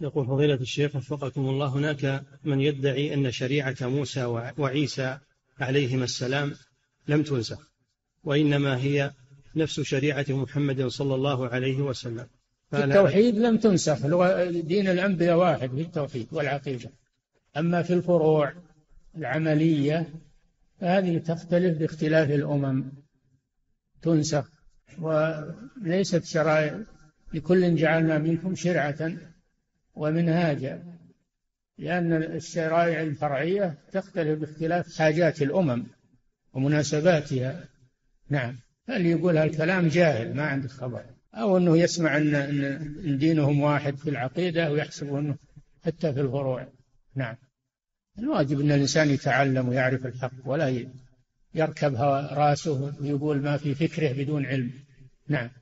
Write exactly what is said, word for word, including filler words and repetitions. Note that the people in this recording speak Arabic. يقول فضيلة الشيخ وفقكم الله، هناك من يدعي أن شريعة موسى وعيسى عليهما السلام لم تنسخ، وإنما هي نفس شريعة محمد صلى الله عليه وسلم. في التوحيد لم تنسخ، دين الأنبياء واحد في التوحيد والعقيدة، أما في الفروع العملية هذه تختلف باختلاف الأمم، تنسخ. وليست شرائع، لكل جعلنا منكم شرعة ومنهاجا، لأن الشرائع الفرعية تختلف باختلاف حاجات الأمم ومناسباتها. نعم، فاللي يقول هالكلام جاهل ما عنده خبر، أو أنه يسمع أن دينهم واحد في العقيدة ويحسب أنه حتى في الفروع. نعم، الواجب أن الإنسان يتعلم ويعرف الحق، ولا يركبها راسه ويقول ما في فكره بدون علم. نعم.